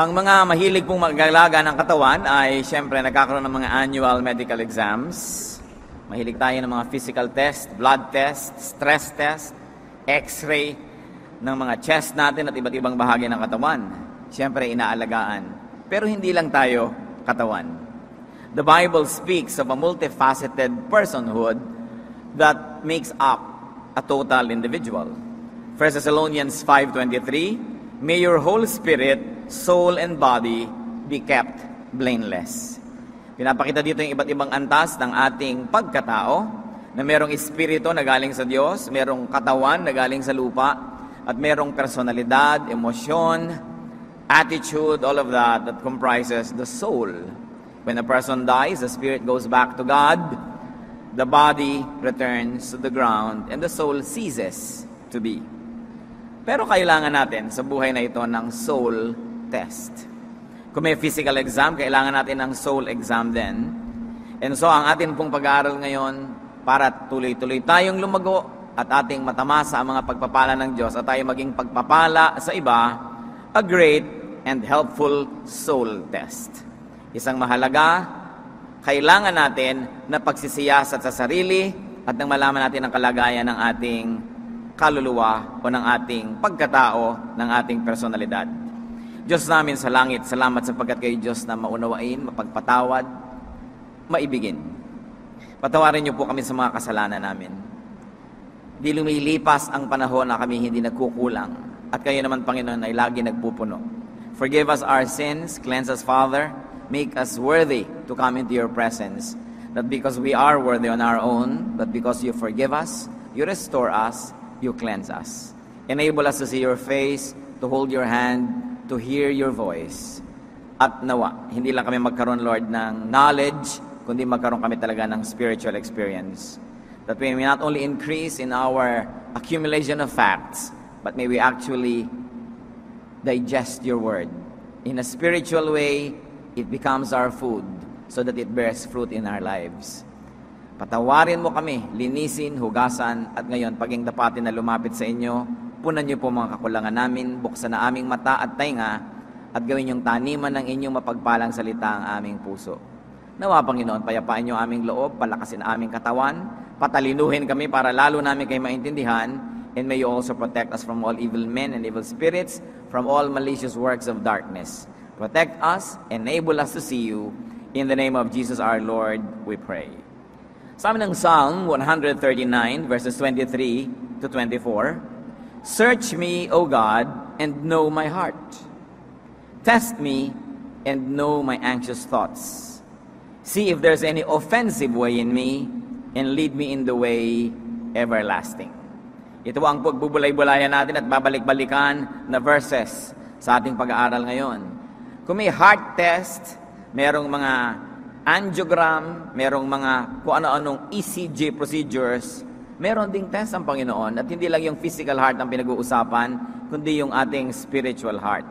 Ang mga mahilig pong mag-alaga ng katawan ay siyempre nagkakaroon ng mga annual medical exams. Mahilig tayo ng mga physical test, blood test, stress test, x-ray ng mga chest natin at iba't ibang bahagi ng katawan. Siyempre inaalagaan. Pero hindi lang tayo katawan. The Bible speaks of a multifaceted personhood that makes up a total individual. 1 Thessalonians 5:23, May your whole spirit, soul and body be kept blameless. Pinapakita dito yung iba't ibang antas ng ating pagkatao na merong espiritu na galing sa Diyos, merong katawan na galing sa lupa, at merong personalidad, emosyon, attitude, all of that comprises the soul. When a person dies, the spirit goes back to God, the body returns to the ground, and the soul ceases to be. Pero kailangan natin sa buhay na ito ng soul test. Kung may physical exam, kailangan natin ng soul exam din. And so, ang atin pong pag-aaral ngayon para tuloy-tuloy tayong lumago at ating matamasa ang mga pagpapala ng Diyos at tayo maging pagpapala sa iba, a great and helpful soul test. Isang mahalaga, kailangan natin na pagsisiyasat sa sarili at nang malaman natin ang kalagayan ng ating kaluluwa o ng ating pagkatao, ng ating personalidad. Diyos namin sa langit, salamat sapagkat kayo Diyos na maunawain, mapagpatawad, maibigin. Patawarin niyo po kami sa mga kasalanan namin. Di lumilipas ang panahon na kami hindi nagkukulang at kayo naman, Panginoon, ay lagi nagpupuno. Forgive us our sins, cleanse us, Father, make us worthy to come into your presence. Not because we are worthy on our own, but because you forgive us, you restore us, you cleanse us. Enable us to see your face, to hold your hand, to hear your voice. At nawa, hindi lang kami magkaroon, Lord, ng knowledge, kundi magkaroon kami talaga ng spiritual experience. That we may not only increase in our accumulation of facts, but may we actually digest your word. In a spiritual way, it becomes our food so that it bears fruit in our lives. Patawarin mo kami, linisin, hugasan, at ngayon, paging tapatin na lumapit sa inyo, punan niyo po mga kakulangan namin, buksan na aming mata at tainga, at gawin yung taniman ng inyong mapagpalang salita ang aming puso. Nawa, Panginoon, payapain niyo aming loob, palakasin aming katawan, patalinuhin kami para lalo namin kayo maintindihan, and may you also protect us from all evil men and evil spirits, from all malicious works of darkness. Protect us, enable us to see you. In the name of Jesus our Lord, we pray. Sa amin ng Psalm 139, verses 23 to 24, Search me, O God, and know my heart. Test me and know my anxious thoughts. See if there's any offensive way in me, and lead me in the way everlasting. Ito ang pagbubulay-bulayan natin at babalik-balikan na verses sa ating pag-aaral ngayon. Kung may heart test, merong mga angiogram, merong mga kung ano-anong ECG procedures, meron ding test ang Panginoon at hindi lang yung physical heart ang pinag-uusapan, kundi yung ating spiritual heart.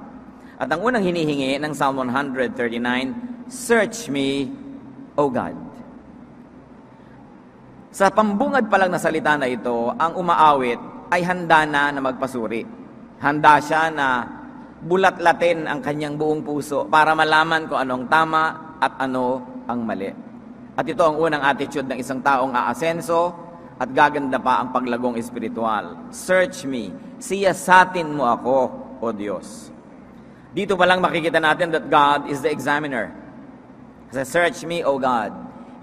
At ang unang hinihingi ng Psalm 139, Search me, O God. Sa pambungad palang na salita na ito, ang umaawit ay handa na magpasuri. Handa siya na bulat-latin ang kanyang buong puso para malaman kung anong tama at ano ang mali. At ito ang unang attitude ng isang taong aasenso, at gaganda pa ang paglagong espiritual. Search me. Siyasatin mo ako, O Diyos. Dito pa lang makikita natin that God is the examiner. Kasi search me, O God.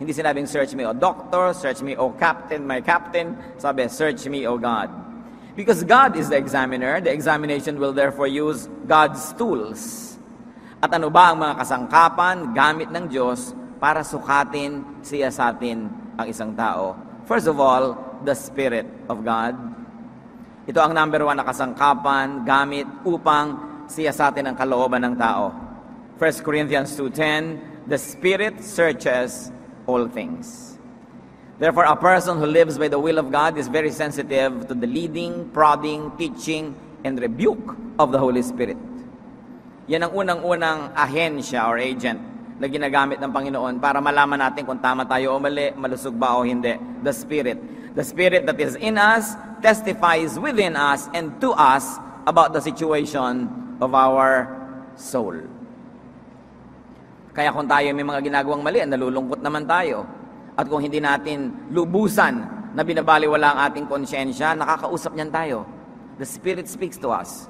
Hindi sinabing search me, O doctor, search me, O captain, my captain. Sabi, search me, O God. Because God is the examiner, the examination will therefore use God's tools. At ano ba ang mga kasangkapan, gamit ng Diyos para sukatin, siyasatin ang isang tao? First of all, the Spirit of God. Ito ang number 1 na kasangkapan, gamit upang siyasatin ang kalooban ng tao. 1 Corinthians 2:10, The Spirit searches all things. Therefore, a person who lives by the will of God is very sensitive to the leading, prodding, teaching, and rebuke of the Holy Spirit. Yan ang unang-unang ahensya or agent na ginagamit ng Panginoon para malaman natin kung tama tayo o mali, malusog ba o hindi. The Spirit. The Spirit that is in us testifies within us and to us about the situation of our soul. Kaya kung tayo may mga ginagawang mali, nalulungkot naman tayo. At kung hindi natin lubusan na binabaliwala ang ating konsyensya, nakakausap niyan tayo. The Spirit speaks to us.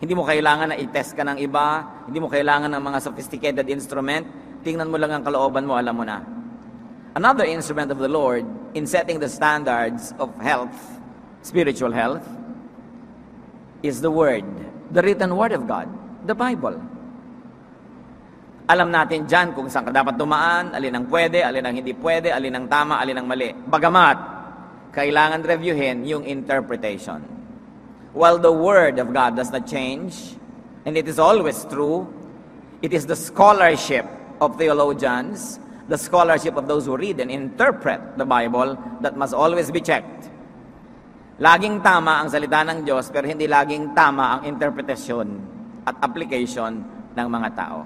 Hindi mo kailangan na i-test ka ng iba, hindi mo kailangan ng mga sophisticated instrument, tingnan mo lang ang kalooban mo, alam mo na. Another instrument of the Lord in setting the standards of health, spiritual health, is the Word, the written Word of God, the Bible. Alam natin dyan kung saan ka dapat dumaan, alin ang pwede, alin ang hindi pwede, alin ang tama, alin ang mali. Bagamat, kailangan reviewin yung interpretation. While the Word of God does not change, and it is always true, it is the scholarship of theologians, the scholarship of those who read and interpret the Bible that must always be checked. Laging tama ang salita ng Diyos, pero hindi laging tama ang interpretasyon at application ng mga tao.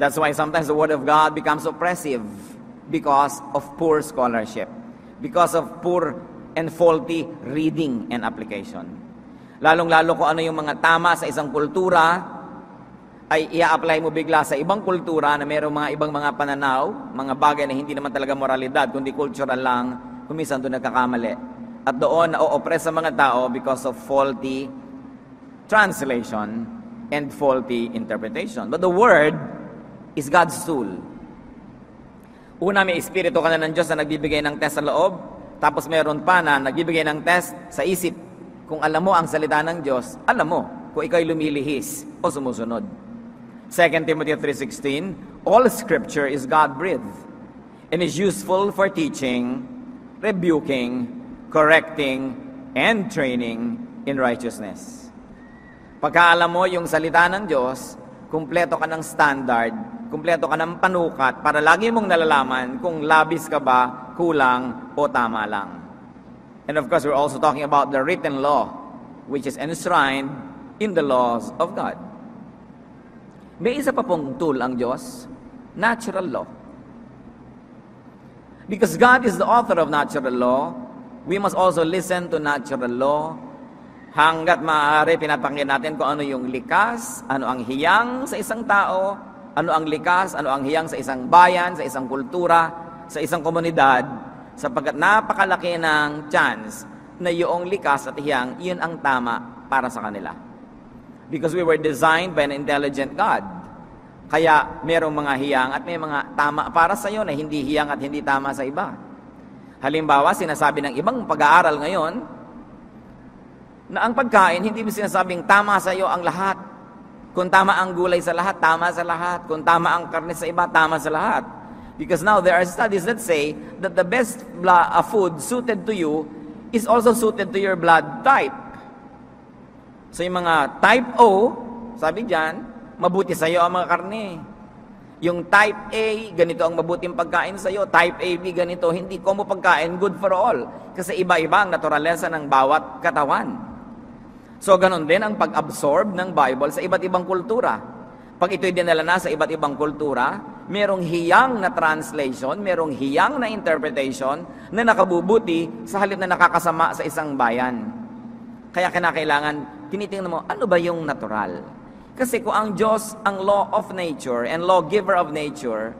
That's why sometimes the Word of God becomes oppressive because of poor scholarship, because of poor and faulty reading and application. Lalong-lalo kung ano yung mga tama sa isang kultura, ay ia-apply mo bigla sa ibang kultura na mayroong mga ibang mga pananaw, mga bagay na hindi naman talaga moralidad, kundi cultural lang, kumisan doon nagkakamali. At doon na-oppress sa mga tao because of faulty translation and faulty interpretation. But the Word is God's tool. Una, may espiritu ka na ng Diyos na nagbibigay ng test sa loob, tapos meron pa na nagbibigay ng test sa isip. Kung alam mo ang salita ng Diyos, alam mo kung ikaw'y lumilihis o sumusunod. 2 Timothy 3:16, all scripture is God-breathed and is useful for teaching, rebuking, correcting, and training in righteousness. Pagkaalam mo yung salita ng Diyos, kumpleto ka ng standard, kumpleto ka ng panukat para lagi mong nalalaman kung labis ka ba, kulang, o tama lang. And of course, we're also talking about the written law, which is enshrined in the laws of God. May isa pa pong tool ang Diyos, natural law. Because God is the author of natural law, we must also listen to natural law. Hanggat maaari, pinapakinggan natin kung ano yung likas, ano ang hiyang sa isang tao, ano ang likas, ano ang hiyang sa isang bayan, sa isang kultura, sa isang komunidad, sapagkat napakalaki ng chance na yung likas at hiyang, yun ang tama para sa kanila. Because we were designed by an intelligent God. Kaya merong mga hiyang at may mga tama para sa iyo na hindi hiyang at hindi tama sa iba. Halimbawa, sinasabi ng ibang pag-aaral ngayon, na ang pagkain, hindi mo sinasabing tama sa iyo ang lahat. Kung tama ang gulay sa lahat, tama sa lahat. Kung tama ang karne sa iba, tama sa lahat. Because now there are studies that say that the best food suited to you is also suited to your blood type. So yung mga type O, sabi dyan, mabuti sa iyo ang mga karne. Yung type A, ganito ang mabuting pagkain sa iyo. Type AB, ganito. Hindi ko mo pagkain, good for all. Kasi iba-iba ang naturalesa ng bawat katawan. So, ganun din ang pag-absorb ng Bible sa iba't ibang kultura. Pag ito'y dinala na sa iba't ibang kultura, merong hiyang na translation, merong hiyang na interpretation na nakabubuti sa halip na nakakasama sa isang bayan. Kaya kinakailangan, tinitingnan mo, ano ba yung natural? Kasi kung ang Diyos, ang law of nature and lawgiver of nature,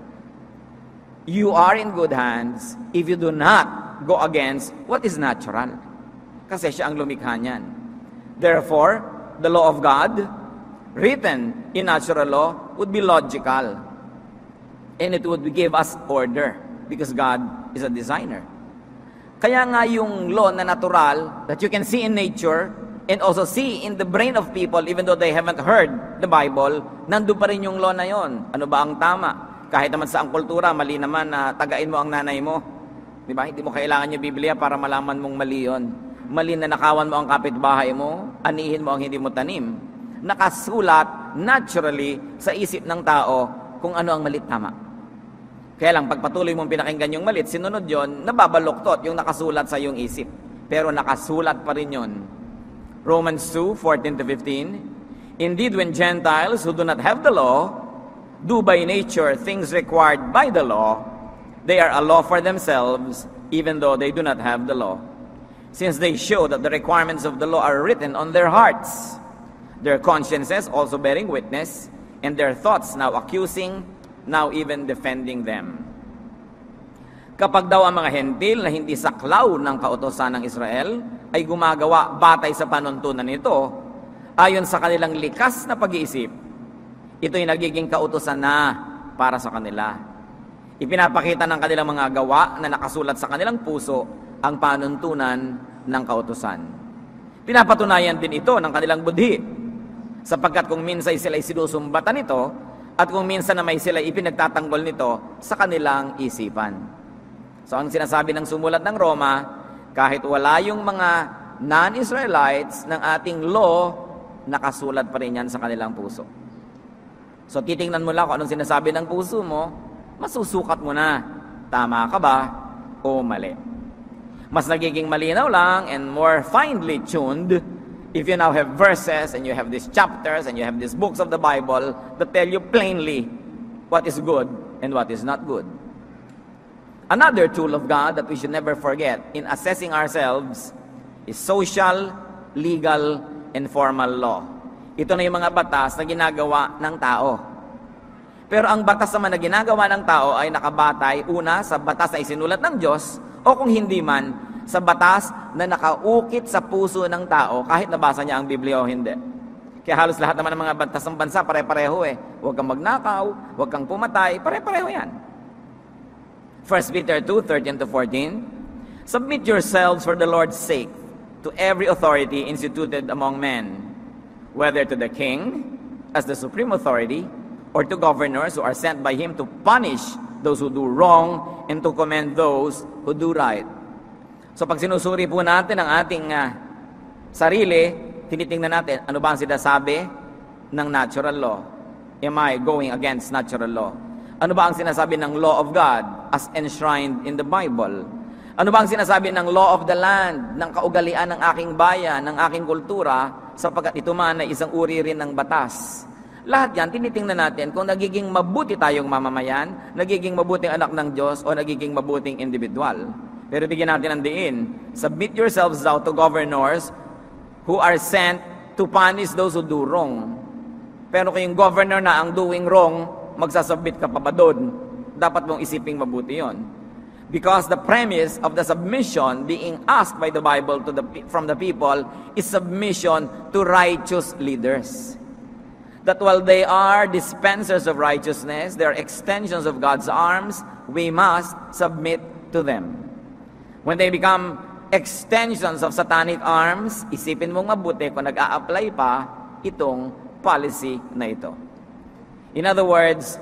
you are in good hands if you do not go against what is natural. Kasi siya ang lumikha niyan. Therefore, the law of God, written in natural law, would be logical. And it would give us order because God is a designer. Kaya nga yung law na natural that you can see in nature and also see in the brain of people even though they haven't heard the Bible, nandun pa rin yung law na yon. Ano ba ang tama? Kahit naman sa ang kultura, mali naman na tagain mo ang nanay mo. Diba? Hindi mo kailangan yung Biblia para malaman mong mali yon. Mali na nakawan mo ang kapitbahay mo, anihin mo ang hindi mo tanim. Nakasulat naturally sa isip ng tao kung ano ang malit tama. Kaya lang, pagpatuloy mong pinakinggan yung malit, sinunod yon, nababaluktot yung nakasulat sa iyong isip. Pero nakasulat pa rin yon. Romans 2:14-15, indeed, when Gentiles who do not have the law, do by nature things required by the law, they are a law for themselves, even though they do not have the law. Since they show that the requirements of the law are written on their hearts, their consciences also bearing witness, and their thoughts, now accusing, now even defending them. Kapag daw ang mga Hentil na hindi saklaw ng kautosan ng Israel ay gumagawa batay sa panuntunan nito, ayon sa kanilang likas na pag-iisip, ito'y nagiging kautosan na para sa kanila. Ipinapakita ng kanilang mga gawa na nakasulat sa kanilang puso ang panuntunan ng kautosan. Pinapatunayan din ito ng kanilang budhi, sapagkat kung minsan sila'y sinusumbatan nito at kung minsan naman sila'y ipinagtatanggol nito sa kanilang isipan. So ang sinasabi ng sumulat ng Roma, kahit wala yung mga non-Israelites ng ating law, nakasulat pa rin yan sa kanilang puso. So titingnan mo lang kung anong sinasabi ng puso mo, masusukat mo na, tama ka ba o mali. Mas nagiging malinaw lang and more finely tuned if you now have verses and you have these chapters and you have these books of the Bible that tell you plainly what is good and what is not good. Another tool of God that we should never forget in assessing ourselves is social, legal, and formal law. Ito na yung mga batas na ginagawa ng tao. Pero ang batas naman na ginagawa ng tao ay nakabatay una sa batas na isinulat ng Diyos o kung hindi man, sa batas na nakaukit sa puso ng tao kahit nabasa niya ang Biblia o hindi. Kaya halos lahat naman ng mga batas ng bansa pare-pareho eh. Huwag kang magnakaw, huwag kang pumatay, pare-pareho yan. 1 Peter 2:13-14, submit yourselves for the Lord's sake to every authority instituted among men, whether to the king as the supreme authority or to governors who are sent by him to punish those who do wrong and to commend those who do right. So pag sinusuri po natin ang ating sarili, tinitingnan natin ano ba ang sinasabi ng natural law. Am I going against natural law? Ano ba ang sinasabi ng law of God as enshrined in the Bible? Ano ba ang sinasabi ng law of the land, ng kaugalian ng aking bayan, ng aking kultura, sapagkat ito man ay isang uri rin ng batas? Lahat yan, tinitingnan natin kung nagiging mabuti tayong mamamayan, nagiging mabuting anak ng Diyos, o nagiging mabuting individual. Pero bigyan natin ang diin, submit yourselves thou to governors who are sent to punish those who do wrong. Pero kung yung governor na ang doing wrong, magsasubmit ka pa ba doon? Dapat mong isiping mabuti yon. Because the premise of the submission being asked by the Bible from the people is submission to righteous leaders. That while they are dispensers of righteousness, they are extensions of God's arms, we must submit to them. When they become extensions of satanic arms, isipin mong mabuti kung nag-a-apply pa itong policy na ito. In other words,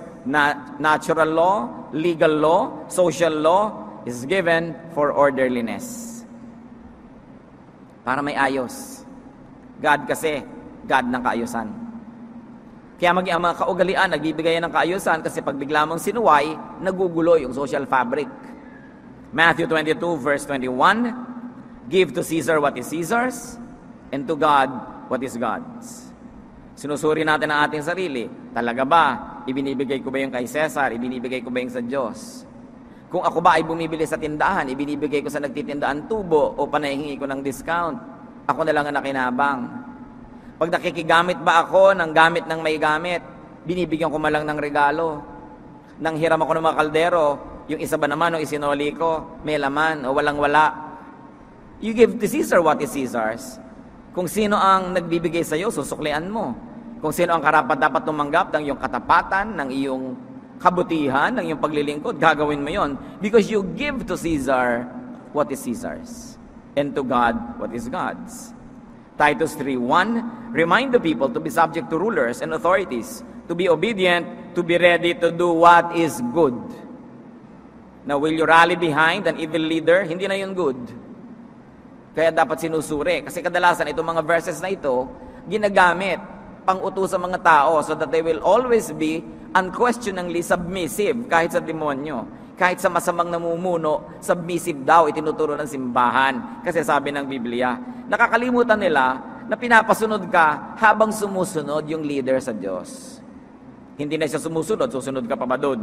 natural law, legal law, social law is given for orderliness. Para may ayos. God kasi, God ng kaayusan. Kaya ang mga kaugalian, nagbibigay ng kaayusan kasi pag bigla mong sinuway, nagugulo yung social fabric. Matthew 22:21, give to Caesar what is Caesar's and to God what is God's. Sinusuri natin ang ating sarili. Talaga ba? Ibinibigay ko ba yung kay Cesar? Ibinibigay ko ba yung sa Diyos? Kung ako ba ay bumibili sa tindahan, ibinibigay ko sa nagtitindaan tubo o panahingi ko ng discount? Ako na lang ang nakinabang. Pag nakikigamit ba ako ng gamit ng may gamit, binibigyan ko malang ng regalo. Nang hiram ako ng mga kaldero, yung isa ba naman o isinoli ko, may laman o walang-wala. You give to Caesar what is Caesar's. Kung sino ang nagbibigay sa iyo, susuklian mo. Kung sino ang karapat dapat tumanggap ng iyong katapatan, ng iyong kabutihan, ng iyong paglilingkod, gagawin mo yon. Because you give to Caesar what is Caesar's, and to God what is God's. Titus 3:1, remind the people to be subject to rulers and authorities, to be obedient, to be ready to do what is good. Now, will you rally behind an evil leader? Hindi na yun good. Kaya dapat sinusuri. Kasi kadalasan, itong mga verses na ito, ginagamit pang-utos sa mga tao so that they will always be unquestioningly submissive kahit sa demonyo. Kahit sa masamang namumuno, submissive daw, itinuturo ng simbahan. Kasi sabi ng Biblia, nakakalimutan nila na pinapasunod ka habang sumusunod yung leader sa Diyos. Hindi na siya sumusunod, susunod ka pa ba doon?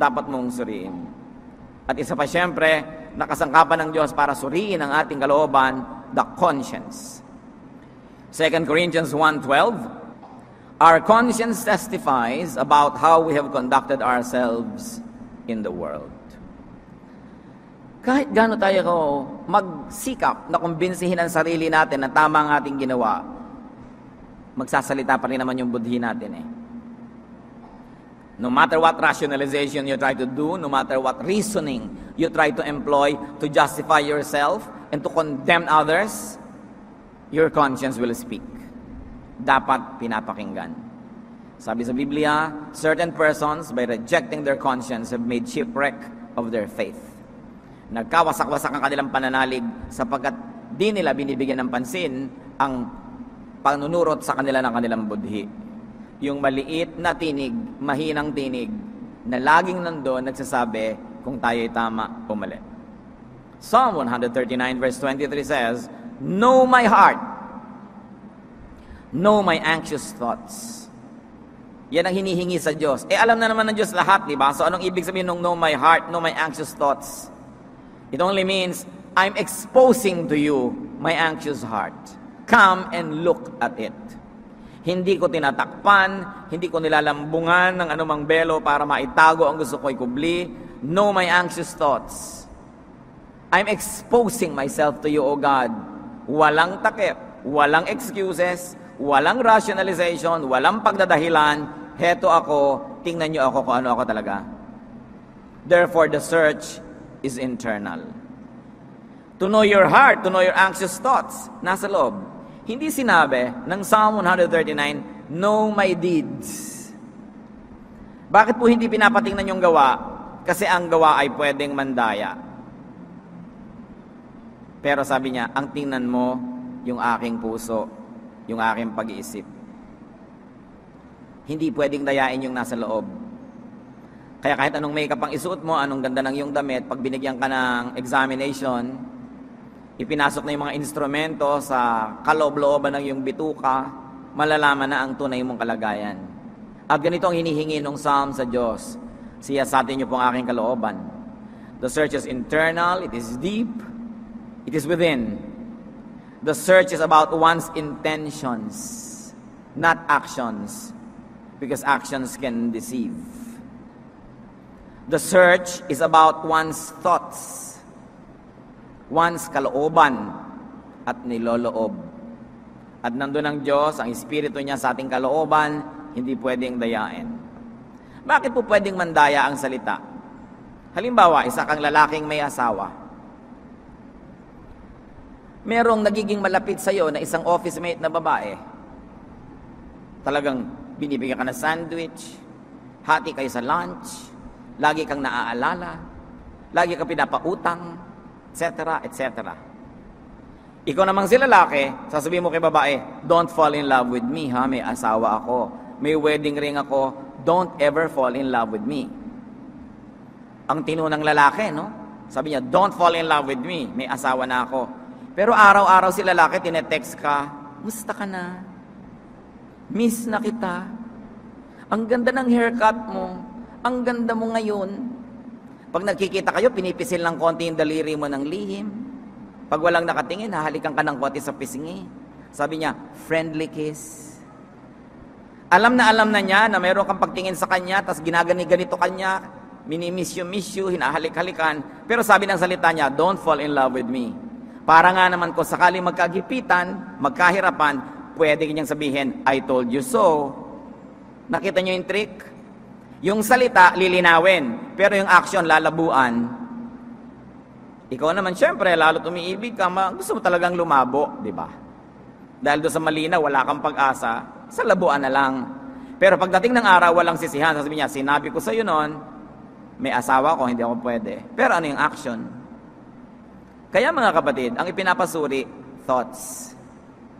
Dapat mong suriin. At isa pa siyempre, nakasangkapan ng Diyos para suriin ang ating kalooban, the conscience. 2 Corinthians 1:12, Our conscience testifies about how we have conducted ourselves in the world. Kahit gaano tayo magsikap na kumbinsihin ang sarili natin na tama ang ating ginawa, magsasalita pa rin naman yung budhi natin eh. No matter what rationalization you try to do, no matter what reasoning you try to employ to justify yourself and to condemn others, your conscience will speak. Dapat pinapakinggan. Sabi sa Biblia, certain persons by rejecting their conscience have made shipwreck of their faith. Nagkawasak-wasak ang kanilang pananalig sapagkat di nila binibigyan ng pansin ang panunurot sa kanila ng kanilang budhi. Yung maliit na tinig, mahinang tinig, na laging nandoon nagsasabi kung tayo'y tama o mali. Psalm 139 verse 23 says, "Know my heart, know my anxious thoughts." Yan ang hinihingi sa Diyos. Alam na naman ng Diyos lahat, di ba? So anong ibig sabihin ng know my heart, know my anxious thoughts? It only means, I'm exposing to you my anxious heart. Come and look at it. Hindi ko tinatakpan, hindi ko nilalambungan ng anumang belo para maitago ang gusto ko'y kubli. Know my anxious thoughts. I'm exposing myself to you, O God. Walang takip, walang excuses, walang rationalization, walang pagdadahilan. Heto ako, tingnan niyo ako kung ano ako talaga. Therefore, the search is internal. To know your heart, to know your anxious thoughts, nasa loob. Hindi sinabi ng Psalm 139, know my deeds. Bakit po hindi pinapatingnan yung gawa? Kasi ang gawa ay pwedeng mandaya. Pero sabi niya, ang tingnan mo, yung aking puso, yung aking pag-iisip. Hindi pwedeng dayain yung nasa loob. Kaya kahit anong makeup ang isuot mo, anong ganda ng iyong damit, pag binigyan ka ng examination, ipinasok na yung mga instrumento sa kaloob-looban ng iyong bituka, malalaman na ang tunay mong kalagayan. At ganito ang hinihingi ng Psalm sa Diyos, siya sa atin niyo pong aking kalooban. The search is internal, it is deep, it is within. The search is about one's intentions, not actions, because actions can deceive. The search is about one's thoughts, one's kalooban at niloloob. At nandun ang Diyos, ang Espiritu niya sa ating kalooban, hindi pwedeng dayain. Bakit po pwedeng mandaya ang salita? Halimbawa, isa kang lalaking may asawa. Merong nagiging malapit sa iyo na isang office mate na babae. Talagang binibigyan ka na sandwich, hati kayo sa lunch, lagi kang naaalala, lagi kang pinapautang, etc., etc. Ikaw namang si lalaki, sasabihin mo kay babae, don't fall in love with me, ha? May asawa ako. May wedding ring ako. Don't ever fall in love with me. Ang tino ng lalaki, no? Sabi niya, don't fall in love with me. May asawa na ako. Pero araw-araw si lalaki, tinetext ka, musta ka na? Miss na kita. Ang ganda ng haircut mo. Ang ganda mo ngayon. Pag nagkikita kayo, pinipisil ng konti yung daliri mo ng lihim. Pag walang nakatingin, hahalikan ka ng konti sa pisngi. Sabi niya, friendly kiss. Alam na niya na mayroon kang pagtingin sa kanya, tas ginagani-ganito kanya, minimiss you, hinahalik-halikan. Pero sabi ng salita niya, don't fall in love with me. Para nga naman kung sakaling magkagipitan, magkahirapan, pwede niyang sabihin, I told you so. Nakita niyo yung trick? Yung salita, lilinawin. Pero yung action, lalabuan. Ikaw naman, syempre, lalo tumiibig ka, gusto mo talagang lumabo, di ba? Dahil doon sa malinaw, wala kang pag-asa, sa labuan na lang. Pero pagdating ng araw, walang sisihan. Sabi niya, sinabi ko sa'yo noon, may asawa ko, hindi ako pwede. Pero ano yung action? Kaya mga kapatid, ang ipinapasuri, thoughts,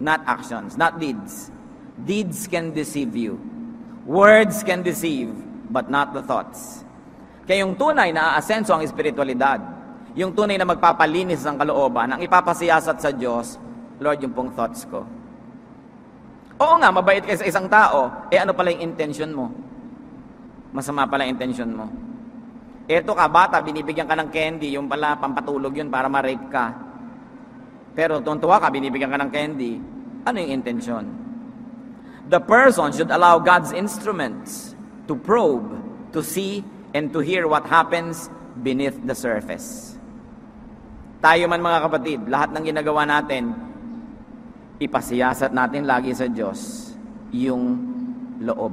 not actions, not deeds. Deeds can deceive you. Words can deceive, but not the thoughts. Kaya yung tunay na aasenso ang espiritualidad, yung tunay na magpapalinis ng kalooban, ang ipapasiyasat sa Diyos, Lord, yung pong thoughts ko. Oo nga, mabait ka sa isang tao, ano pala yung intention mo? Masama pala yung intention mo. Eto ka, bata, binibigyan ka ng candy, yung pala, pampatulog yun para ma-rape ka. Pero tuntua ka, binibigyan ka ng candy, ano yung intention? the person should allow God's instruments to probe, to see, and to hear what happens beneath the surface. Tayo man mga kapatid, lahat ng ginagawa natin, ipasiyasat natin lagi sa Diyos yung loob.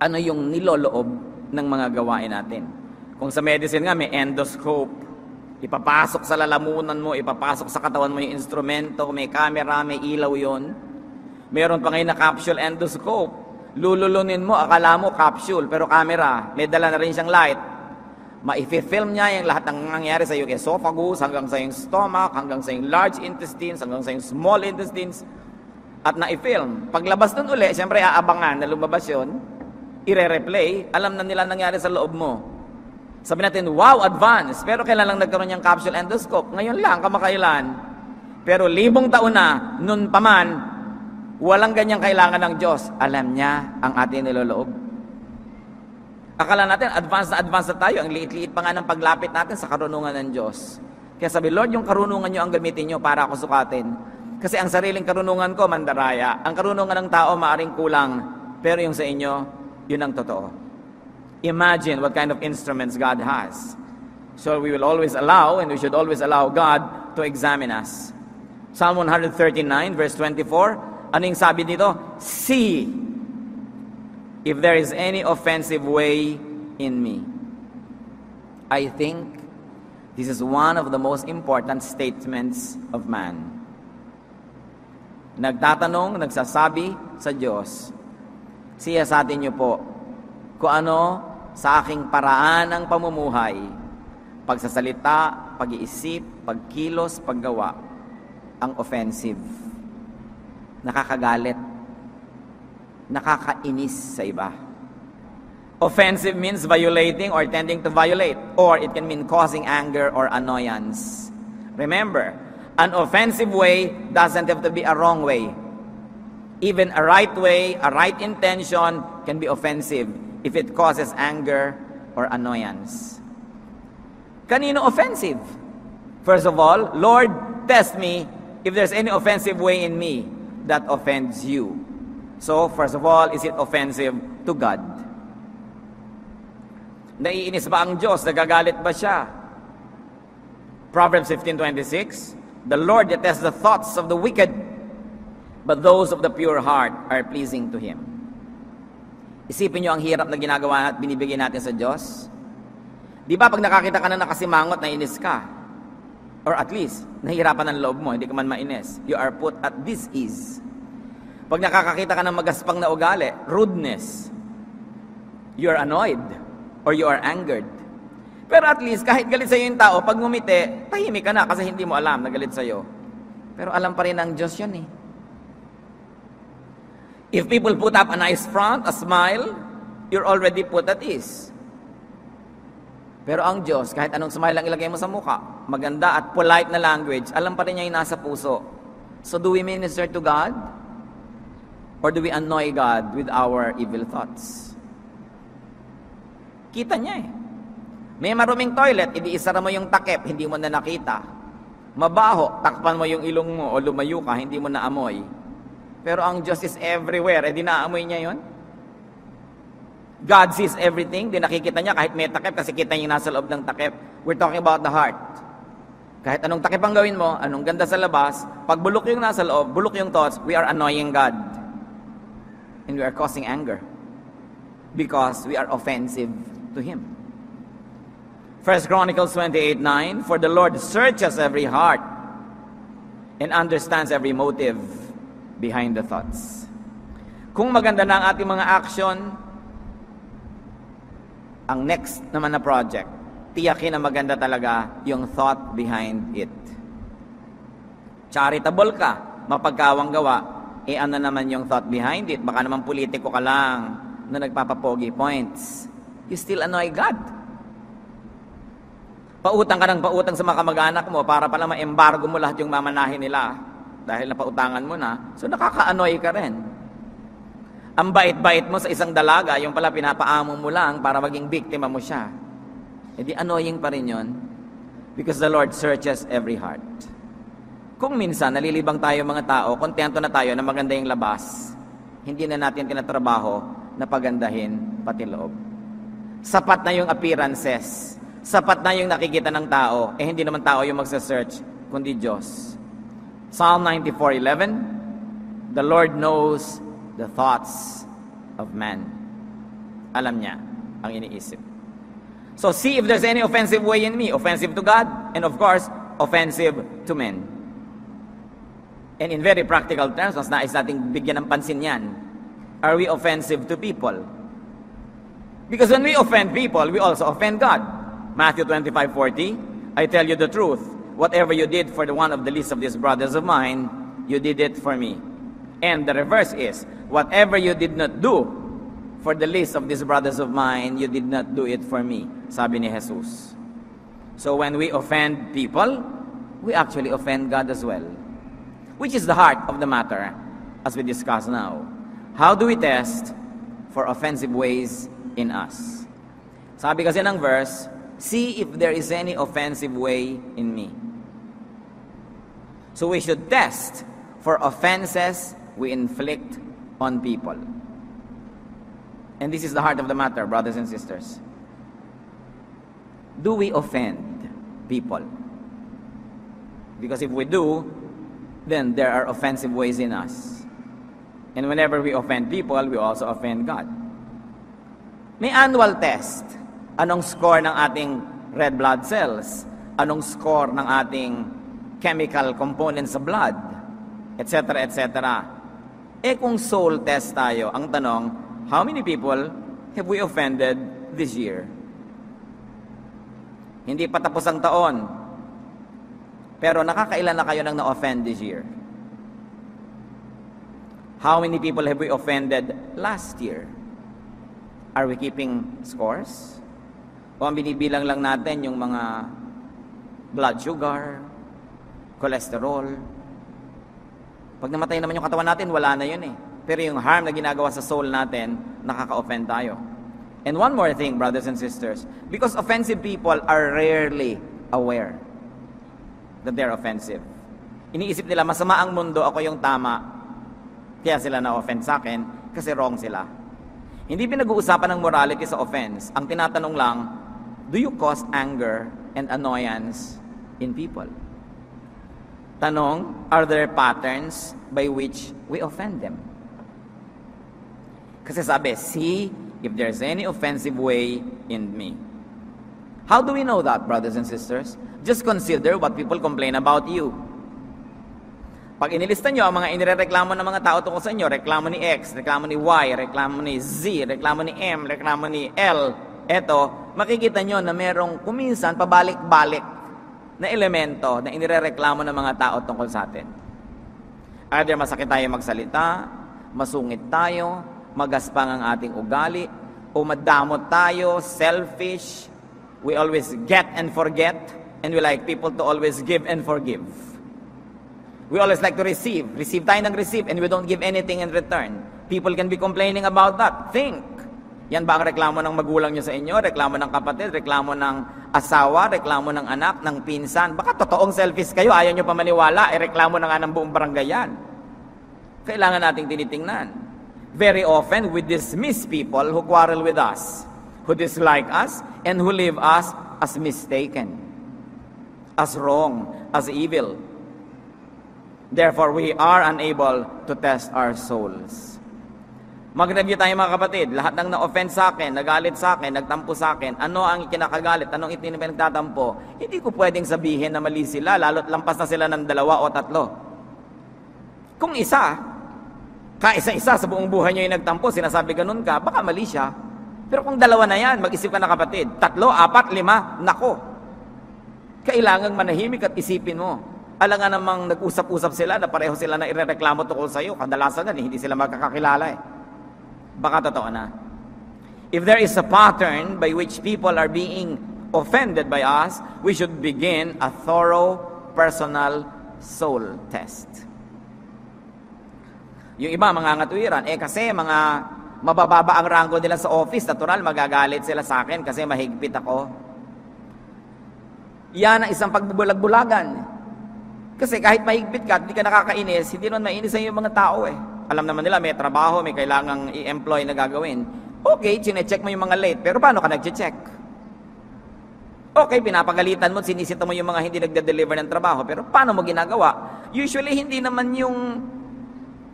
Ano yung niloloob ng mga gawain natin? Kung sa medicine nga, may endoscope, ipapasok sa lalamunan mo, ipapasok sa katawan mo yung instrumento, may camera, may ilaw yon. Meron pa ngayon na capsule endoscope, lululunin mo, akala mo capsule, pero camera, may dala na rin siyang light. Maififilm niya yung lahat ng nangyayari sa iyong esophagus, hanggang sa iyong stomach, hanggang sa iyong large intestines, hanggang sa iyong small intestines, at naifilm. Paglabas nun uli, siyempre aabangan na lumabas yun, ire-replay, alam na nila nangyari sa loob mo. Sabi natin, wow, advance! Pero kailan lang nagkaroon niyang capsule endoscope? Ngayon lang, kamakailan. Pero libong taon na, nun pa man, walang ganyang kailangan ng Diyos. Alam niya ang ating niloloob. Akala natin, advance na tayo. Ang liit-liit pa nga ng paglapit natin sa karunungan ng Diyos. Kaya sabi, Lord, yung karunungan nyo ang gamitin nyo para ako sukatin. Kasi ang sariling karunungan ko, mandaraya. Ang karunungan ng tao, maaring kulang. Pero yung sa inyo, yun ang totoo. Imagine what kind of instruments God has. So we will always allow, and we should always allow God to examine us. Psalm 139, verse 24, ano yung sabi dito? See, if there is any offensive way in me. I think this is one of the most important statements of man. Nagtatanong, nagsasabi sa Diyos, siya sa atin niyo po, kung ano sa aking paraan ng pamumuhay, pagsasalita, pag-iisip, pagkilos, paggawa, ang offensive. Nakakagalit. Nakakainis sa iba. Offensive means violating or tending to violate, or it can mean causing anger or annoyance. Remember, an offensive way doesn't have to be a wrong way. Even a right way, a right intention can be offensive if it causes anger or annoyance. Kanino offensive? First of all, Lord, test me if there's any offensive way in me that offends you. So, first of all, is it offensive to God? Naiinis ba ang Diyos? Nagagalit ba siya? Proverbs 15:26, the Lord detests the thoughts of the wicked, but those of the pure heart are pleasing to Him. Isipin niyo ang hirap na ginagawa at binibigay natin sa Diyos. Di ba pag nakakita ka na nakasimangot, naiinis ka? Or at least, nahihirapan ang loob mo, hindi ka man mainis. You are put at dis-ease. Pag nakakakita ka ng magaspang na ugali, rudeness, you are annoyed or you are angered. Pero at least, kahit galit sa'yo yung tao, pag ngumiti, tahimik ka na kasi hindi mo alam na galit sa'yo. Pero alam pa rin ng Diyos yun eh. If people put up a nice front, a smile, you're already put at ease. Pero ang Diyos, kahit anong smile ang ilagay mo sa mukha, maganda at polite na language, alam pa rin niya yung nasa puso. So do we minister to God? Or do we annoy God with our evil thoughts? Kita niya eh. May maruming toilet, iniisara mo yung takip, hindi mo na nakita. Mabaho, takpan mo yung ilong mo o lumayo ka, hindi mo naamoy. Pero ang Diyos is everywhere, eh di naamoy niya yon. God sees everything, di nakikita niya kahit may takip kasi kita niya nasa loob ng takip. We're talking about the heart. Kahit anong takip ang gawin mo, anong ganda sa labas, pag bulok yung nasa loob, bulok yung thoughts, we are annoying God. And we are causing anger because we are offensive to Him. 1 Chronicles 28:9, for the Lord searches every heart and understands every motive behind the thoughts. Kung maganda na ang ating mga action, ang next naman na project, tiyakin na maganda talaga yung thought behind it. Charitable ka, mapagkawang gawa, eh ano naman yung thought behind it? Baka naman politiko ka lang na nagpapapogi points. You still annoy God. Pautang ka ng pautang sa mga kamag-anak mo para pala ma-embargo mo lahat yung mamanahin nila dahil napautangan mo na. So nakaka-annoy ka rin. Ang bait-bait mo sa isang dalaga, yung pala pinapaamo mo lang para maging biktima mo siya. Eh di annoying pa rin yun because the Lord searches every heart. Kung minsan, nalilibang tayo mga tao, kontento na tayo na maganda yung labas. hindi na natin tinatrabaho na pagandahin pati loob. Sapat na yung appearances, sapat na yung nakikita ng tao, eh hindi naman tao yung magsa-search, kundi Diyos. Psalm 94:11, the Lord knows the thoughts of man. Alam niya ang iniisip. So see if there's any offensive way in me, offensive to God, and of course, offensive to men. And in very practical terms, mas nais nating bigyan ng pansin yan. Are we offensive to people? Because when we offend people, we also offend God. Matthew 25:40, I tell you the truth, whatever you did for one of the least of these brothers of mine, you did it for me. And the reverse is, whatever you did not do for the least of these brothers of mine, you did not do it for me, sabi ni Jesus. So when we offend people, we actually offend God as well, which is the heart of the matter as we discuss now. How do we test for offensive ways in us? Sabi kasi ng verse, see if there is any offensive way in me. So we should test for offenses we inflict on people. And this is the heart of the matter, brothers and sisters. Do we offend people? Because if we do, then there are offensive ways in us. And whenever we offend people, we also offend God. May annual test. Anong score ng ating red blood cells? Anong score ng ating chemical components sa blood? Etc., etc. Eh kung soul test tayo, ang tanong, how many people have we offended this year? Hindi pa tapos ang taon, pero nakakailan na kayo ng na-offend this year? How many people have we offended last year? Are we keeping scores? O ang binibilang lang natin yung mga blood sugar, cholesterol? Pag namatay naman yung katawan natin, wala na yun eh. Pero yung harm na ginagawa sa soul natin, nakaka-offend tayo. And one more thing, brothers and sisters, because offensive people are rarely aware that they're offensive. Iniisip nila, masama ang mundo, ako yung tama, kaya sila na-offend sa akin, kasi wrong sila. Hindi pinag-uusapan ng morality sa offense. Ang tinatanong lang, do you cause anger and annoyance in people? Tanong, are there patterns by which we offend them? Kasi sabi, see if there's any offensive way in me. How do we know that, brothers and sisters? Just consider what people complain about you. Pag inilista nyo ang mga inireklamo ng mga tao tungkol sa inyo, reklamo ni X, reklamo ni Y, reklamo ni Z, reklamo ni M, reklamo ni L, eto, makikita nyo na merong kuminsan pabalik-balik na elemento na inireklamo ng mga tao tungkol sa atin. Either masakit tayo magsalita, masungit tayo, magaspang ang ating ugali, o madamot tayo, selfish, we always get and forget, and we like people to always give and forgive. We always like to receive. Receive tayo ng receive, and we don't give anything in return. People can be complaining about that. Think. Yan ba ang reklamo ng magulang nyo sa inyo? Reklamo ng kapatid? Reklamo ng asawa? Reklamo ng anak? Ng pinsan? Baka totoong selfish kayo, ayaw nyo pa maniwala, eh reklamo na nga ng buong barangay yan. Kailangan nating tinitingnan. Very often, we dismiss people who quarrel with us, who dislike us, and who leave us as mistaken, as wrong, as evil. Therefore, we are unable to test our souls. Mag-review tayo mga kapatid. Lahat ng na-offend sa akin, nagalit sa akin, nagtampo sa akin, ano ang kinakagalit, anong itinipinagtatampo, hindi ko pwedeng sabihin na mali sila, lalo't lampas na sila ng 2 o 3. Kung isa, kaisa-isa sa buong buhay niya yung nagtampo, sinasabi ganun ka, baka mali siya. Pero kung 2 na yan, mag-isip ka na kapatid, 3, 4, 5, nako. Kailangang manahimik at isipin mo. Alam nga namang nag-usap-usap sila na pareho sila na irereklamo tukol sa'yo. Kadalasan yan, hindi sila magkakakilala eh. Baka totoo na. If there is a pattern by which people are being offended by us, we should begin a thorough personal soul test. Yung iba, mga ngatwiran, eh kasi mga mabababa ang rango nila sa office, natural, magagalit sila sa akin kasi mahigpit ako. Yan ang isang pagbubulag-bulagan. Kasi kahit mahigpit ka, hindi ka nakakainis, hindi naman mainis sa iyo yung mga tao eh. alam naman nila may trabaho, may kailangang i-employ na gagawin. Okay, chine-check mo yung mga late, pero paano ka nag-check? Okay, pinapagalitan mo, sinisita mo yung mga hindi nagde-deliver ng trabaho, pero paano mo ginagawa? Usually, hindi naman yung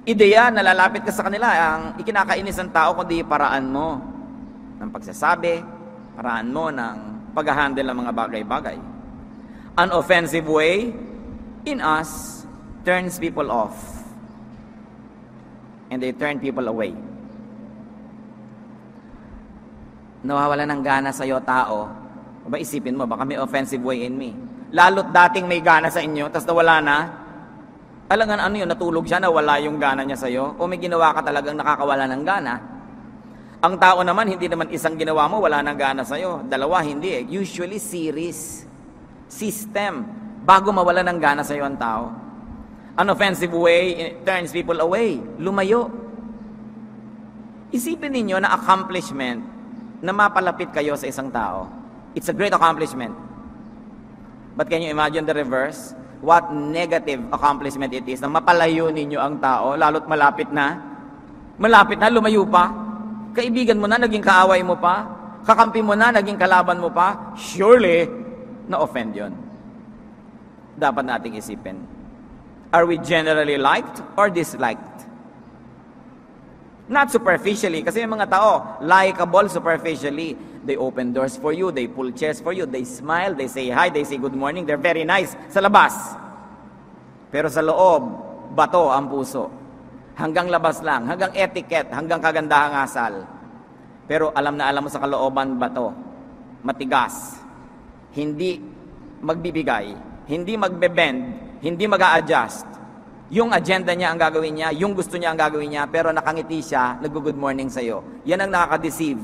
ideya na lalapit ka sa kanila ang ikinakainis ng tao, kundi paraan mo ng pagsasabi, paraan mo ng pag-handle ng mga bagay-bagay. An offensive way in us turns people off and they turn people away. Nawawala ng gana sa'yo, tao. O ba, isipin mo, baka may offensive way in me. Lalo't dating may gana sa inyo, tapos nawala na. Alangan ano yun, natulog siya, nawala yung gana niya sa'yo. O may ginawa ka talagang nakakawala ng gana. Ang tao naman, hindi naman isang ginawa mo, wala ng gana sa'yo. Dalawa, hindi eh. Usually, series, system, bago mawala ng gana sa'yo ang tao. An offensive way turns people away. Lumayo. Isipin ninyo na accomplishment na mapalapit kayo sa isang tao. It's a great accomplishment. But can you imagine the reverse? What negative accomplishment it is na mapalayo ninyo ang tao, lalo't malapit na, lumayo pa. Kaibigan mo na, naging kaaway mo pa. Kakampi mo na, naging kalaban mo pa. Surely, na-offend yun. Dapat nating isipin. Are we generally liked or disliked? Not superficially. Kasi yung mga tao, likable superficially. They open doors for you. They pull chairs for you. They smile. They say hi. They say good morning. They're very nice. Sa labas. Pero sa loob, bato ang puso. Hanggang labas lang, hanggang etiquette, hanggang kagandahang asal. Pero alam na alam mo sa kalooban, bato, matigas, hindi magbibigay, hindi magbe-bend, hindi mag-a-adjust. Yung agenda niya ang gagawin niya, yung gusto niya ang gagawin niya, pero nakangiti siya, nag-good morning sa'yo. Yan ang nakaka-deceive.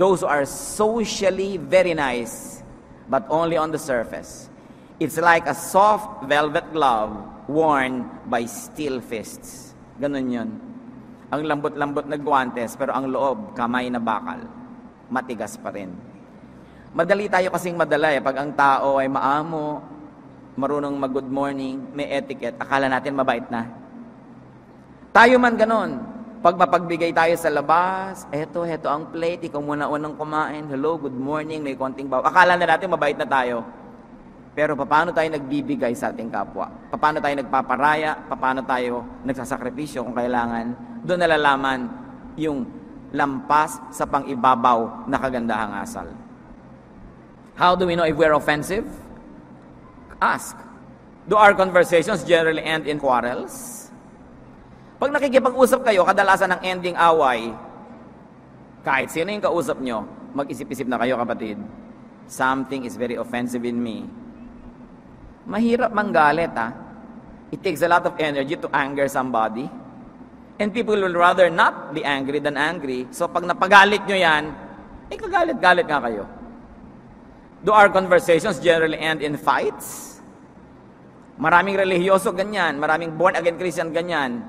Those who are socially very nice, but only on the surface. It's like a soft velvet glove worn by steel fists. Ganun yun. Ang lambot-lambot na guwantes, pero ang loob, kamay na bakal. Matigas pa rin. Madali tayo kasing madala eh. Pag ang tao ay maamo, marunong mag-good morning, may etiquette, akala natin mabait na. Tayo man ganun. Pag mapagbigay tayo sa labas, eto ang plate, ikaw muna unang kumain, hello, good morning, may konting bawa. Akala na natin mabait na tayo. Pero paano tayo nagbibigay sa ating kapwa? Paano tayo nagpaparaya? Paano tayo nagsasakripisyo kung kailangan? Doon nalalaman yung lampas sa pang-ibabaw na kagandahang asal. How do we know if we're offensive? Ask. Do our conversations generally end in quarrels? Pag nakikipag-usap kayo, kadalasan ang ending away, kahit sino yung kausap nyo, mag-isip-isip na kayo, kapatid. Something is very offensive in me. Mahirap manggalit, ha? It takes a lot of energy to anger somebody. And people will rather not be angry than angry. So pag napagalit nyo yan, kagalit-galit nga kayo. Do our conversations generally end in fights? Maraming religyoso ganyan. Maraming born-again Christian ganyan.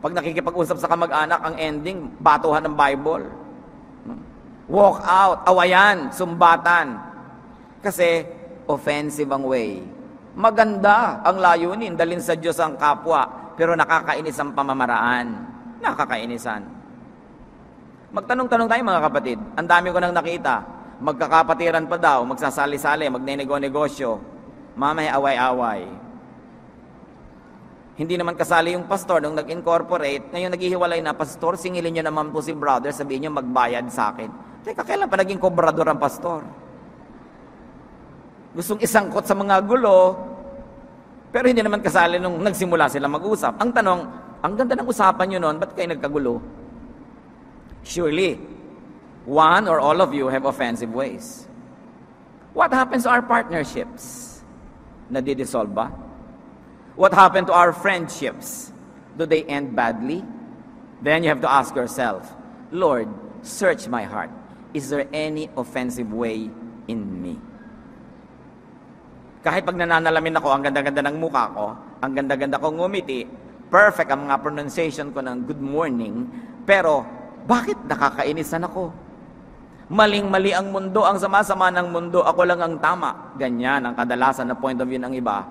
Pag nakikipag-usap sa kamag-anak, ang ending, batuhan ng Bible. Walk out, awayan, sumbatan. Kasi offensive ang way. Maganda ang layunin, dalhin sa Diyos ang kapwa, pero nakakainis ang pamamaraan. Nakakainisan. Magtanong-tanong tayo mga kapatid. Ang dami ko nang nakita. Magkakapatiran pa daw, magsasali-sali, magnenego-negosyo. Mamay away-away. Hindi naman kasali yung pastor nung nag-incorporate. Ngayon naghihiwalay na, pastor, singilin niyo naman po si brother, sabihin niyo magbayad sa akin. Teka, kailan pa naging kobrador ang pastor? Gustong isangkot sa mga gulo, pero hindi naman kasali nung nagsimula sila mag-usap. Ang tanong, ang ganda ng usapan nyo noon, ba't kayo nagkagulo? Surely, one or all of you have offensive ways. What happens to our partnerships? Nadidissolve ba? What happened to our friendships? Do they end badly? Then you have to ask yourself, Lord, search my heart. Is there any offensive way in me? Kahit pag nananalamin ako, ang ganda-ganda ng mukha ko, ang ganda-ganda kong ngumiti, perfect ang mga pronunciation ko ng good morning, pero bakit nakakainisan ako? Maling-mali ang mundo, ang sama-sama ng mundo, ako lang ang tama. Ganyan ang kadalasan na point of view ng iba.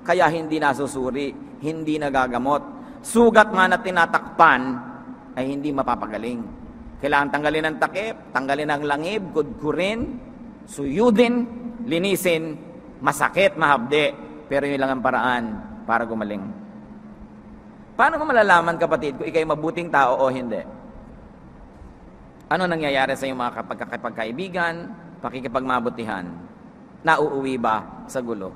Kaya hindi nasusuri, hindi nagagamot. sugat nga na tinatakpan ay hindi mapapagaling. Kailangan tanggalin ang takip, tanggalin ang langib, gudgurin, suyudin, linisin, masakit, mahabde. Pero yun lang ang paraan para gumaling. Paano mo malalaman, kapatid, kung ikay mabuting tao o hindi? Ano nangyayari sa iyong mga pagkakaibigan, pakikipagmabutihan? Nauuwi ba sa gulo?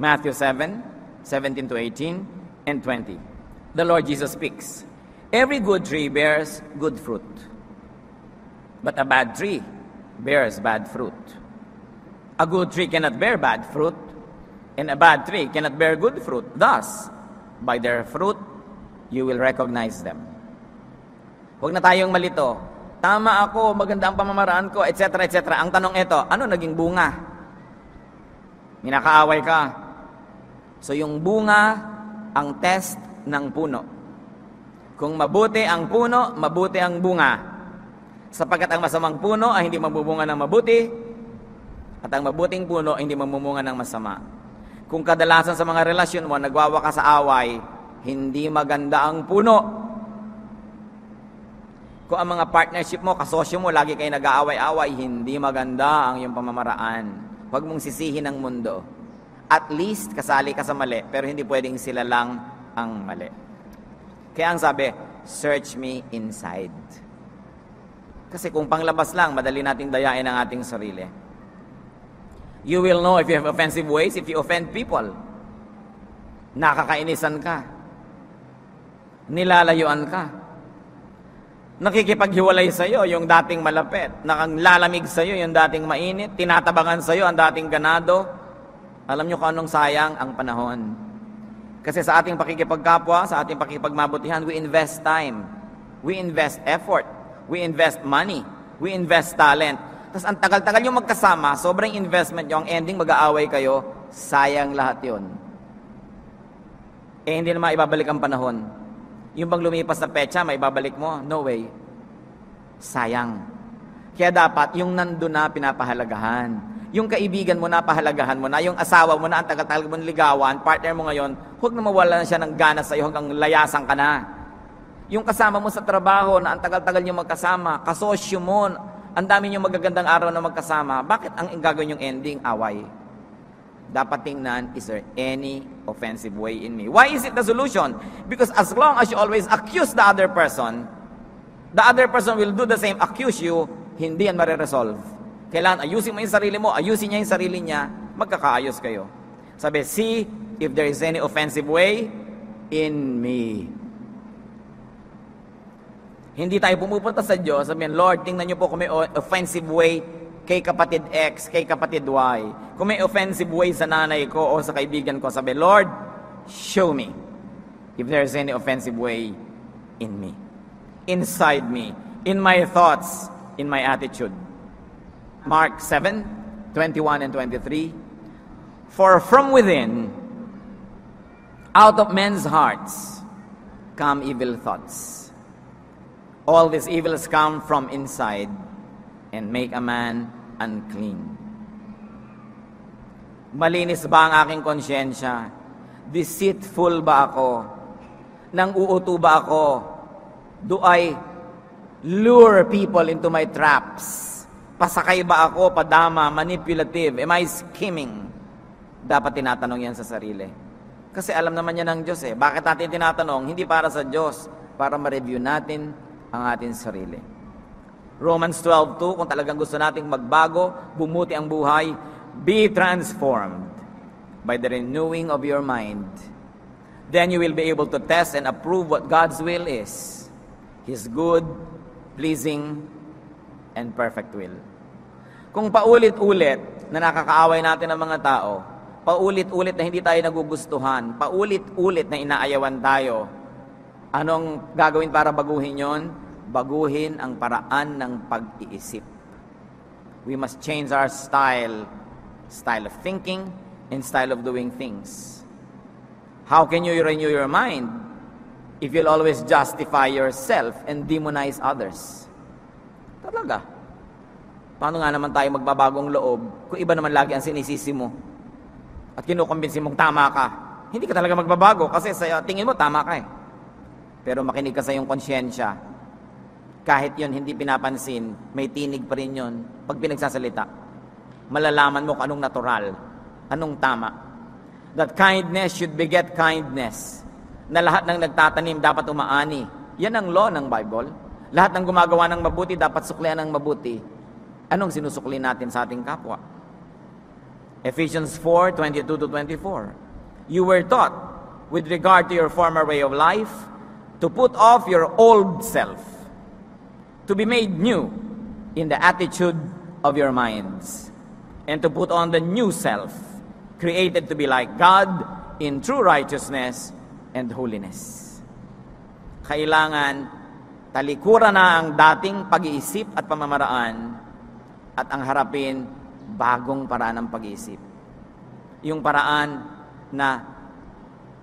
Matthew 7, 17 to 18 and 20. The Lord Jesus speaks, "Every good tree bears good fruit, but a bad tree bears bad fruit. A good tree cannot bear bad fruit, and a bad tree cannot bear good fruit. Thus, by their fruit, you will recognize them." Huwag na tayong malito. Tama ako, maganda ang pamamaraan ko, etc., etc. Ang tanong ito, ano naging bunga? Minakaaway ka. So yung bunga, ang test ng puno. Kung mabuti ang puno, mabuti ang bunga. Sapagkat ang masamang puno ay hindi mabubunga ng mabuti, at ang mabuting puno ay hindi mamumunga ng masama. Kung kadalasan sa mga relasyon mo, nagwawa ka sa away, hindi maganda ang puno. Kung ang mga partnership mo, kasosyo mo, lagi kayo nag-aaway-away, hindi maganda ang iyong pamamaraan. Huwag mong sisihin ang mundo. At least, kasali ka sa mali, pero hindi pwedeng sila lang ang mali. Kaya ang sabi, search me inside. Kasi kung panglabas lang, madali nating dayain ang ating sarili. You will know if you have offensive ways, if you offend people. Nakakainisan ka. Nilalayuan ka. Nakikipaghiwalay sa iyo yung dating malapit. Nakalalamig sa iyo yung dating mainit. Tinatabangan sa iyo ang dating ganado. Alam nyo kung anong sayang ang panahon. Kasi sa ating pakikipagkapwa, sa ating pakikipagmabutihan, we invest time. We invest effort. We invest money. We invest talent. Tapos ang tagal-tagal yung magkasama, sobrang investment nyo, ang ending mag-aaway kayo, sayang lahat yun. Eh hindi na maibabalik ang panahon. Yung bang lumipas na petsa, may babalik mo? No way. Sayang. Kaya dapat, yung nandun na pinapahalagahan. Yung kaibigan mo na, pahalagahan mo na. Yung asawa mo na, ang tagal-tagal mo ligawan, partner mo ngayon, huwag na mawala na siya ng gana sa'yo hanggang layasan ka na. Yung kasama mo sa trabaho na ang tagal-tagal niyo magkasama, kasosyo mo, ang dami niyo magagandang araw na magkasama, bakit ang gagawin yung ending? Away. Dapat tingnan, is there any offensive way in me? Why is it the solution? Because as long as you always accuse the other person will do the same, accuse you, hindi yan mare-resolve. Kailangan ayusin mo yung sarili mo, ayusin niya yung sarili niya, magkakaayos kayo. Sabi, see if there is any offensive way in me. Hindi tayo pumupunta sa Diyos, sabihin, Lord, tingnan niyo po kung may offensive way kay kapatid X, kay kapatid Y. Kung may offensive way sa nanay ko o sa kaibigan ko, sabi, Lord, show me if there's any offensive way in me, inside me, in my thoughts, in my attitude. Mark 7, 21 and 23, for from within, out of men's hearts, come evil thoughts. All these evils come from inside and make a man unclean. Malinis ba ang aking konsyensya? Deceitful ba ako? Nang-uuto ba ako? Do I lure people into my traps? Pasakay ba ako? Padama? Manipulative? Am I scheming? Dapat tinatanong yan sa sarili. Kasi alam naman yan ng Diyos eh. Bakit natin tinatanong? Hindi para sa Diyos. Para ma-review natin ang ating sarili. Romans 12:2, kung talagang gusto nating magbago, bumuti ang buhay, be transformed by the renewing of your mind. Then you will be able to test and approve what God's will is, His good, pleasing, and perfect will. Kung paulit-ulit na nakakaaway natin ang mga tao, paulit-ulit na hindi tayo nagugustuhan, paulit-ulit na inaayawan tayo, anong gagawin para baguhin yon? Baguhin ang paraan ng pag-iisip. We must change our style of thinking and style of doing things. How can you renew your mind if you'll always justify yourself and demonize others? Talaga. Paano nga naman tayo magbabagong loob kung iba naman lagi ang sinisisi mo at kinukumbinsi mong tama ka? Hindi ka talaga magbabago kasi sa tingin mo tama ka eh. Pero makinig ka sa iyong konsyensya. Kahit yun hindi pinapansin, may tinig pa rin yun. Pag pinagsasalita, malalaman mo kung anong natural, anong tama. That kindness should beget kindness. Na lahat ng nagtatanim dapat umaani. Yan ang law ng Bible. Lahat ng gumagawa ng mabuti dapat suklian ng mabuti. Anong sinusukli natin sa ating kapwa? Ephesians 4:22-24. You were taught, with regard to your former way of life, to put off your old self, to be made new in the attitude of your minds, and to put on the new self, created to be like God in true righteousness and holiness. Kailangan talikuran na ang dating pag-iisip at pamamaraan at ang harapin bagong paraan ng pag-iisip. Yung paraan na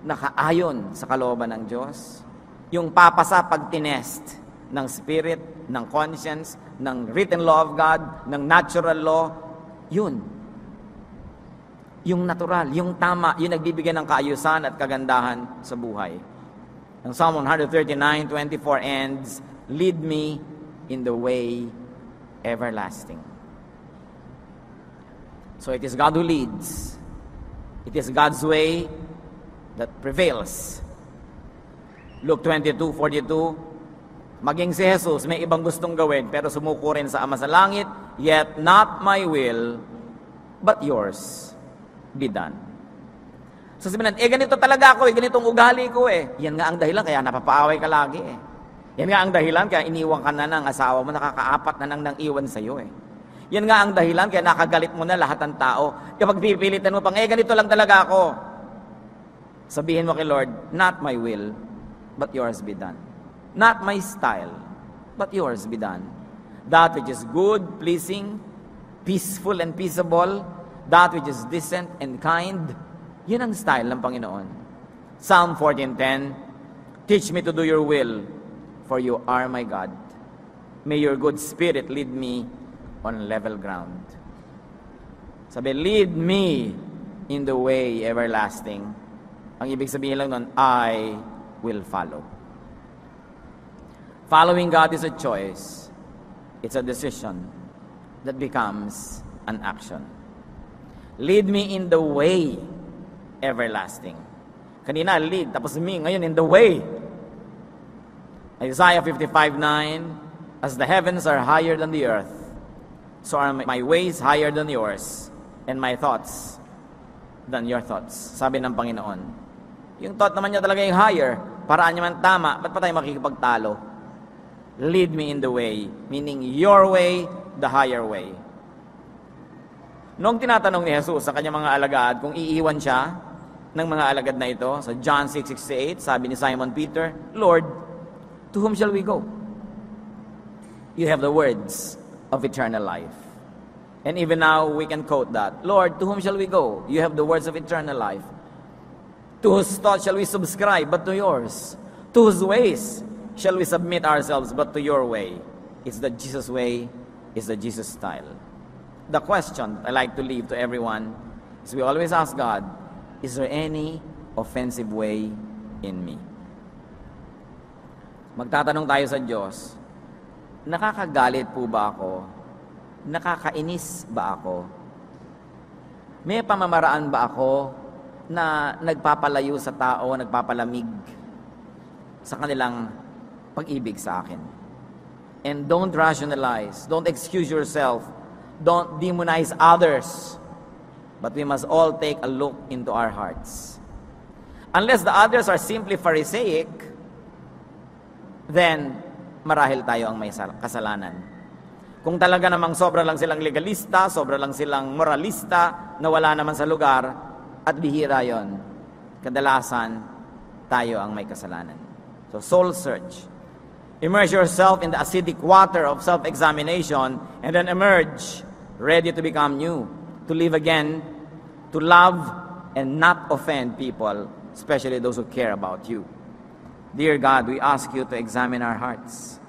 nakaayon sa kalooban ng Diyos, yung papasa pagtinest ng spirit, ng conscience, ng written law of God, ng natural law, yun. Yung natural, yung tama, yung nagbibigay ng kaayusan at kagandahan sa buhay. Ang Psalm 139:24 ends, "Lead me in the way everlasting." So it is God who leads. It is God's way that prevails. Luke 22:42, maging si Jesus may ibang gustong gawin, pero sumuko rin sa Ama sa langit, yet not my will, but yours be done. So sabihin, ganito talaga ako, ganitong ugali ko . Yan nga ang dahilan, kaya napapaaway ka lagi . Yan nga ang dahilan, kaya iniwan ka na ng asawa mo, nakakaapat na nang iwan sa'yo . Yan nga ang dahilan, kaya nakagalit mo na lahat ng tao. Kapag pipilitan mo pang, ganito lang talaga ako. Sabihin mo kay Lord, not my will, but yours be done. Not my style, but yours be done. That which is good, pleasing, peaceful and peaceable, that which is decent and kind, yun ang style ng Panginoon. Psalm 14:10, teach me to do your will, for you are my God. May your good spirit lead me on level ground. Sabi, lead me in the way everlasting. Ang ibig sabihin lang nun, I will follow. Following God is a choice. It's a decision that becomes an action. Lead me in the way everlasting. Kanina, lead. Tapos me, ngayon, in the way. Isaiah 55:9, as the heavens are higher than the earth, so are my ways higher than yours, and my thoughts than your thoughts. Sabi ng Panginoon. Yung thought naman niya talaga yung higher, paraan niya man tama, ba't pa tayo makikipagtalo? Lead me in the way, meaning your way, the higher way. Noong tinatanong ni Jesus sa kanyang mga alagad, kung iiwan siya ng mga alagad na ito, sa John 6:68, sabi ni Simon Peter, Lord, to whom shall we go? You have the words of eternal life. And even now, we can quote that. Lord, to whom shall we go? You have the words of eternal life. To whose thought shall we subscribe but to yours? To whose ways shall we submit ourselves but to your way? It's the Jesus way, it's the Jesus style. The question I like to leave to everyone is we always ask God, is there any offensive way in me? Magtatanong tayo sa Diyos, nakakagalit po ba ako? Nakakainis ba ako? May pamamaraan ba ako na nagpapalayo sa tao, nagpapalamig sa kanilang pag-ibig sa akin? And don't rationalize, don't excuse yourself, don't demonize others, but we must all take a look into our hearts. Unless the others are simply Pharisaic, then marahil tayo ang may kasalanan. Kung talaga namang sobra lang silang legalista, sobra lang silang moralista, na wala naman sa lugar, at bihira yon, kadalasan, tayo ang may kasalanan. So, soul search. Immerse yourself in the acidic water of self-examination and then emerge, ready to become new, to live again, to love and not offend people, especially those who care about you. Dear God, we ask you to examine our hearts.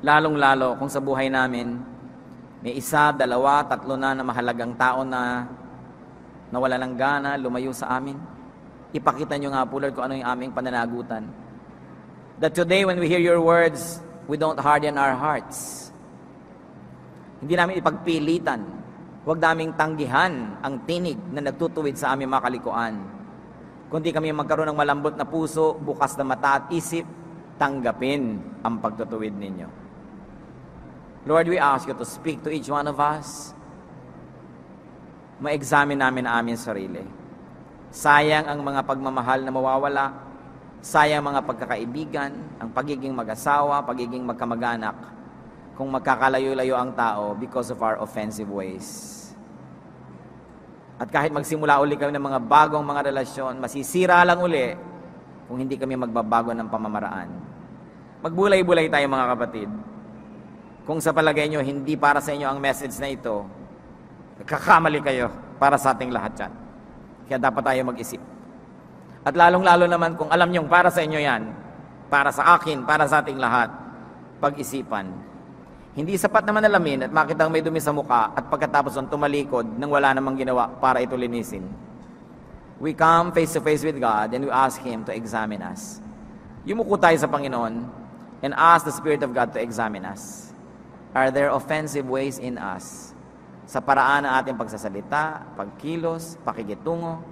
Lalong-lalo kung sa buhay namin, may isa, dalawa, tatlo na mahalagang tao na nawala ng gana, lumayo sa amin. Ipakita nyo nga po, Lord, kung ano yung aming pananagutan. That today when we hear your words, we don't harden our hearts. Hindi namin ipagpilitan. Huwag naming tanggihan ang tinig na nagtutuwid sa aming makalikuan. Kundi kami magkaroon ng malambot na puso, bukas na mata at isip, tanggapin ang pagtutuwid ninyo. Lord, we ask you to speak to each one of us. Ma-examine namin ang aming sarili. Sayang ang mga pagmamahal na mawawala. Sayang mga pagkakaibigan, ang pagiging mag-asawa, pagiging magkamag-anak. Kung magkakalayo-layo ang tao because of our offensive ways. At kahit magsimula uli kami ng mga bagong mga relasyon, masisira lang uli kung hindi kami magbabago ng pamamaraan. Magbulay-bulay tayo mga kapatid. Kung sa palagay nyo, hindi para sa inyo ang message na ito, nagkakamali kayo para sa ating lahat yan. Kaya dapat tayo mag-isip. At lalong-lalo naman kung alam niyong para sa inyo yan, para sa akin, para sa ating lahat, pag-isipan. Hindi sapat naman alamin at makitang may dumi sa muka at pagkatapos ang tumalikod nang wala namang ginawa para ito linisin. We come face to face with God and we ask Him to examine us. Yumuko tayo sa Panginoon and ask the Spirit of God to examine us. Are there offensive ways in us? Sa paraan ng ating pagsasalita, pagkilos, pakikitungo.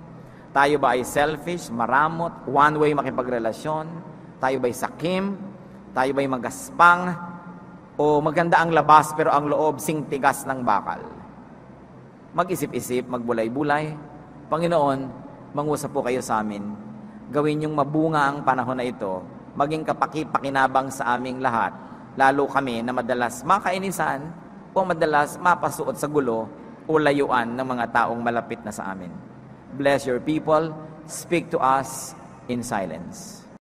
Tayo ba ay selfish, maramot, one way makipagrelasyon? Tayo ba ay sakim? Tayo ba ay magaspang? O maganda ang labas pero ang loob singtigas ng bakal? Mag-isip-isip, magbulay-bulay. Panginoon, mangusap po kayo sa amin. Gawin yung mabunga ang panahon na ito. Maging kapaki-pakinabang sa aming lahat. Lalo kami na madalas makainisan o madalas mapasuot sa gulo o layuan ng mga taong malapit na sa amin. Bless your people. Speak to us in silence.